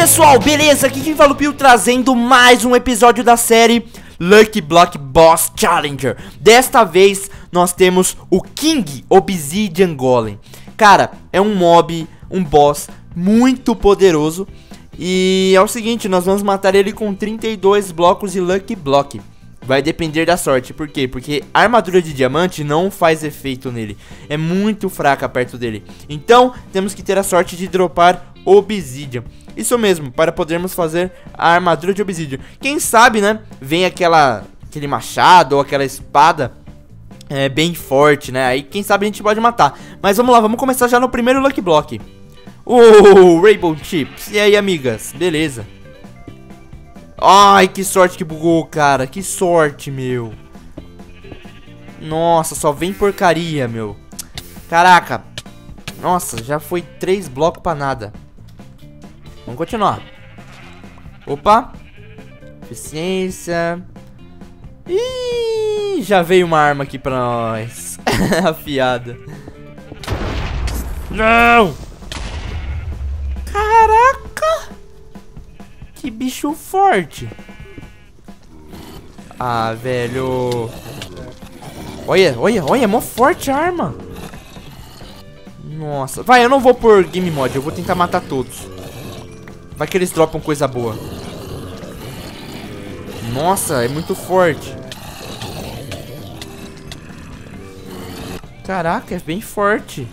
pessoal, beleza? Aqui quem fala o Piu, trazendo mais um episódio da série Lucky Block Boss Challenger. Desta vez nós temos o King Obsidian Golem. Cara, é um mob, um boss muito poderoso. E é o seguinte, nós vamos matar ele com 32 blocos de Lucky Block. Vai depender da sorte, por quê? Porque a armadura de diamante não faz efeito nele. É muito fraca perto dele. Então, temos que ter a sorte de dropar Obsidian. Isso mesmo, para podermos fazer a armadura de Obsidian. Quem sabe, né, vem aquele machado ou aquela espada bem forte, né? Aí quem sabe a gente pode matar. Mas vamos lá, vamos começar já no primeiro Lucky Block. Rainbow Chips, e aí amigas, beleza? Ai, que sorte que bugou, cara. Que sorte, meu. Nossa, só vem porcaria, meu. Caraca. Nossa, já foi 3 blocos pra nada. Vamos continuar. Opa. Eficiência. Ih, já veio uma arma aqui pra nós. Afiada. Não. Caraca. Que bicho forte. Ah, velho. Olha, olha, olha, é mó forte a arma. Nossa, vai, eu não vou por game mod, eu vou tentar matar todos. Vai que eles dropam coisa boa. Nossa, é muito forte. Caraca, é bem forte.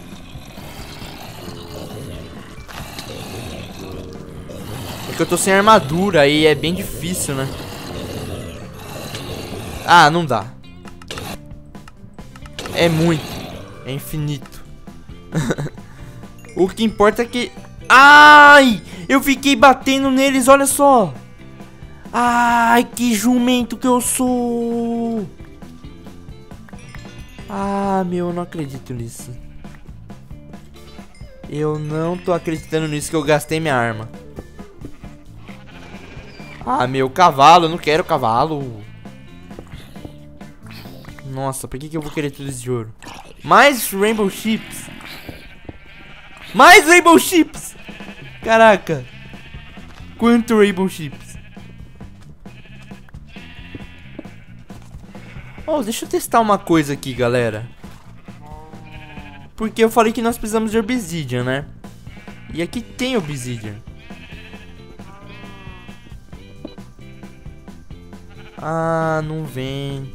Porque eu tô sem armadura aí, é bem difícil, né? Ah, não dá. É muito. É infinito. O que importa é que... Ai! Eu fiquei batendo neles, olha só. Ai, que jumento que eu sou. Ah, meu, eu não acredito nisso. Eu não tô acreditando nisso que eu gastei minha arma. Ah, meu, cavalo, eu não quero cavalo. Nossa, por que eu vou querer tudo isso de ouro? Mais Rainbow Chips. Mais Rainbow Chips. Caraca. Quanto Rainbow Chips. Oh, deixa eu testar uma coisa aqui, galera. Porque eu falei que nós precisamos de Obsidian, né? E aqui tem Obsidian. Ah, não vem.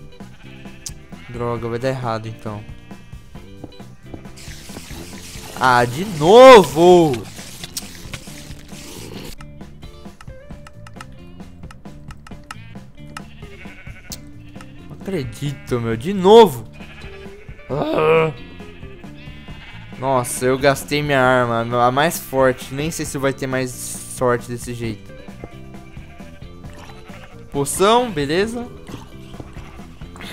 Droga, vai dar errado então. Ah, de novo. Não acredito, meu, de novo. Nossa, eu gastei minha arma, a mais forte. Nem sei se vai ter mais sorte desse jeito. Poção, beleza.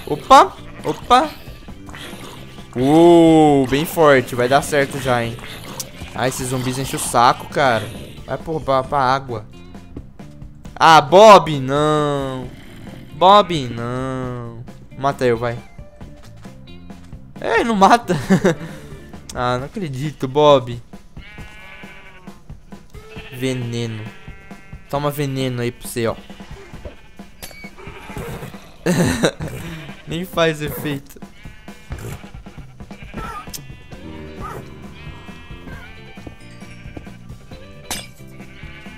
Opa, opa. Bem forte, vai dar certo já, hein. Ah, esses zumbis enchem o saco, cara. Vai pra água. Ah, Bob, não. Bob, não. Mata eu, vai. É, não mata. Ah, não acredito, Bob. Veneno. Toma veneno aí pra você, ó. Nem faz efeito.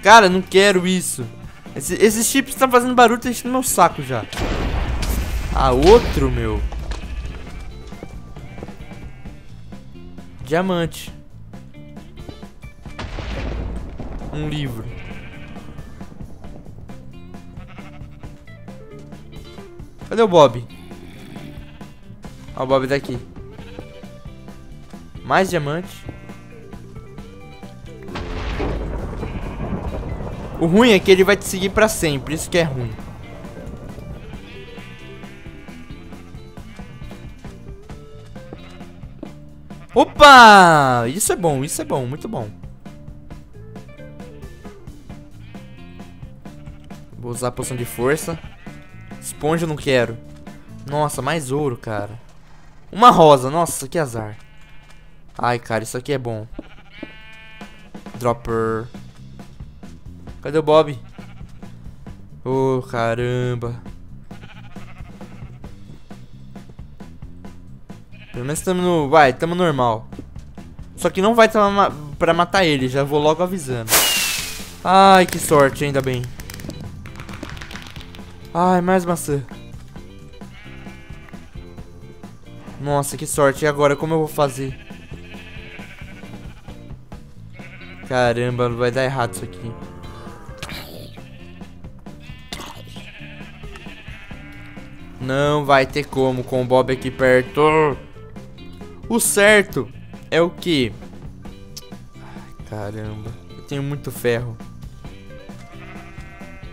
Cara, não quero isso. Esses chips estão fazendo barulho, tá enchendo meu saco já. Ah, outro, meu. Diamante. Um livro. Cadê o Bob? Ó, o Bob daqui. Mais diamante. O ruim é que ele vai te seguir pra sempre. Isso que é ruim. Opa! Isso é bom, muito bom. Vou usar a poção de força. Esponja eu não quero. Nossa, mais ouro, cara. Uma rosa, nossa, que azar. Ai, cara, isso aqui é bom. Dropper. Cadê o Bob? Oh, caramba. Pelo menos estamos no... Vai, estamos normal. Só que não vai pra matar ele. Já vou logo avisando. Ai, que sorte, ainda bem. Ai, mais maçã. Nossa, que sorte. E agora, como eu vou fazer? Caramba, vai dar errado isso aqui. Não vai ter como com o Bob aqui perto. O certo é o que? Caramba, eu tenho muito ferro.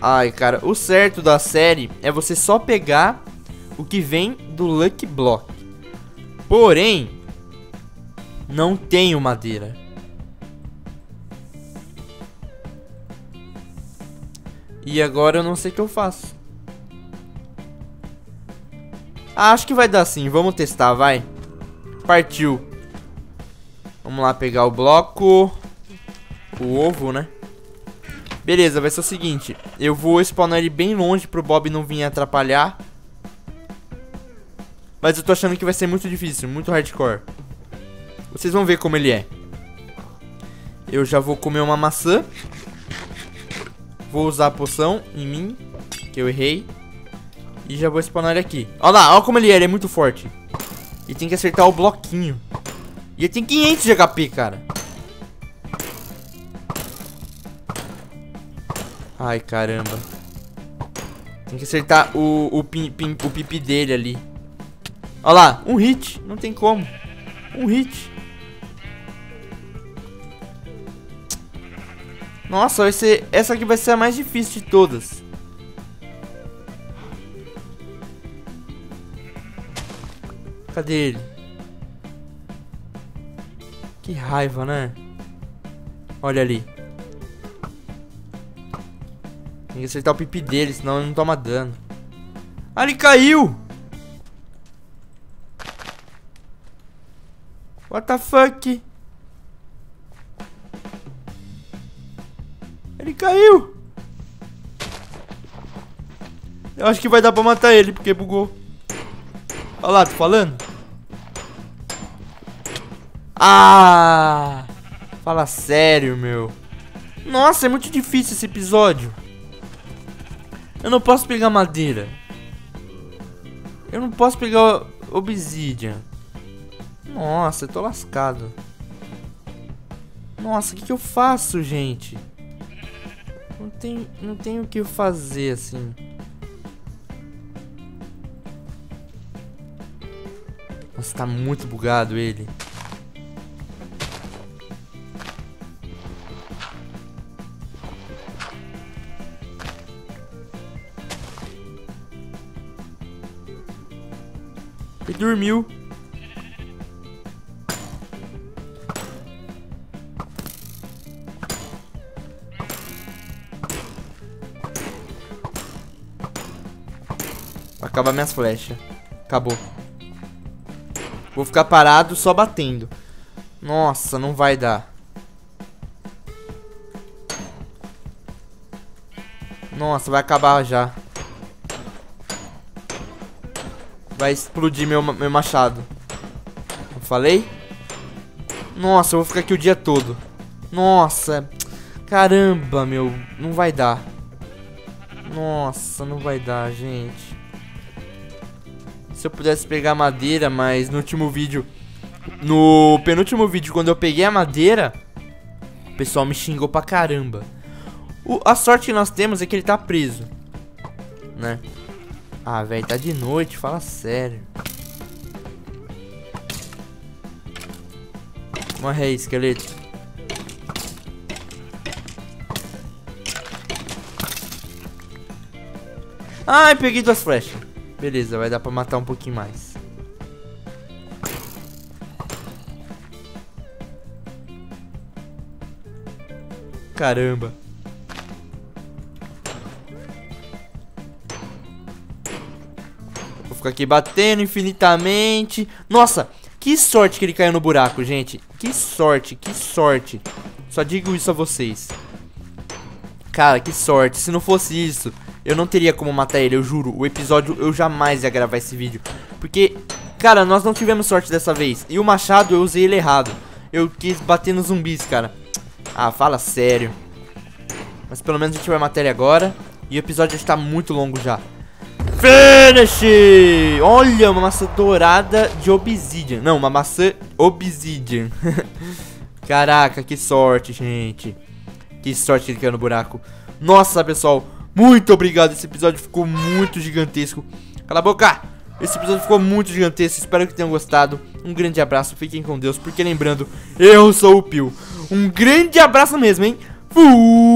Ai, cara, o certo da série é você só pegar o que vem do Lucky Block. Porém, não tenho madeira. E agora eu não sei o que eu faço. Acho que vai dar sim, vamos testar, vai. Partiu. Vamos lá pegar o bloco. O ovo, né? Beleza, vai ser o seguinte. Eu vou spawnar ele bem longe pro Bob não vir atrapalhar. Mas eu tô achando que vai ser muito difícil, muito hardcore. Vocês vão ver como ele é. Eu já vou comer uma maçã. Vou usar a poção em mim, que eu errei. E já vou spawnar ele aqui. Olha lá, olha como ele é muito forte. E tem que acertar o bloquinho. E ele tem 500 de HP, cara. Ai, caramba. Tem que acertar o pipi dele ali. Olha lá, um hit, não tem como. Um hit. Nossa, vai ser, essa aqui vai ser a mais difícil de todas. Cadê ele? Que raiva, né? Olha ali. Tem que acertar o pipi dele, senão ele não toma dano. Ah, ele caiu! What the fuck? Ele caiu! Eu acho que vai dar pra matar ele, porque bugou. Olha lá, tô falando. Ah! Fala sério, meu. Nossa, é muito difícil esse episódio. Eu não posso pegar madeira. Eu não posso pegar obsidian. Nossa, eu tô lascado. Nossa, o que eu faço, gente? Não tenho o que fazer, assim. Nossa, tá muito bugado ele. Ele dormiu. Acabar minhas flechas. Acabou. Vou ficar parado só batendo. Nossa, não vai dar. Nossa, vai acabar já. Vai explodir meu machado. Eu falei? Nossa, eu vou ficar aqui o dia todo. Nossa. Caramba, meu. Não vai dar. Nossa, não vai dar, gente. Se eu pudesse pegar madeira, mas no último vídeo... No penúltimo vídeo, quando eu peguei a madeira, o pessoal me xingou pra caramba. A sorte que nós temos é que ele tá preso, né? Ah, velho, tá de noite, fala sério. Morre aí, esqueleto. Ai, peguei 2 flechas. Beleza, vai dar pra matar um pouquinho mais. Caramba. Vou ficar aqui batendo infinitamente. Nossa, que sorte que ele caiu no buraco, gente. Que sorte, que sorte. Só digo isso a vocês. Cara, que sorte. Se não fosse isso, eu não teria como matar ele, eu juro. O episódio, eu jamais ia gravar esse vídeo. Porque, cara, nós não tivemos sorte dessa vez. E o machado, eu usei ele errado. Eu quis bater nos zumbis, cara. Ah, fala sério. Mas pelo menos a gente vai matar ele agora. E o episódio já está muito longo já. Finish! Olha, uma maçã dourada de Obsidian. Não, uma maçã Obsidian. Caraca, que sorte, gente. Que sorte que ele caiu no buraco. Nossa, pessoal, muito obrigado. Esse episódio ficou muito gigantesco. Cala a boca! Esse episódio ficou muito gigantesco. Espero que tenham gostado. Um grande abraço, fiquem com Deus. Porque lembrando, eu sou o Piu. Um grande abraço mesmo, hein? Fui!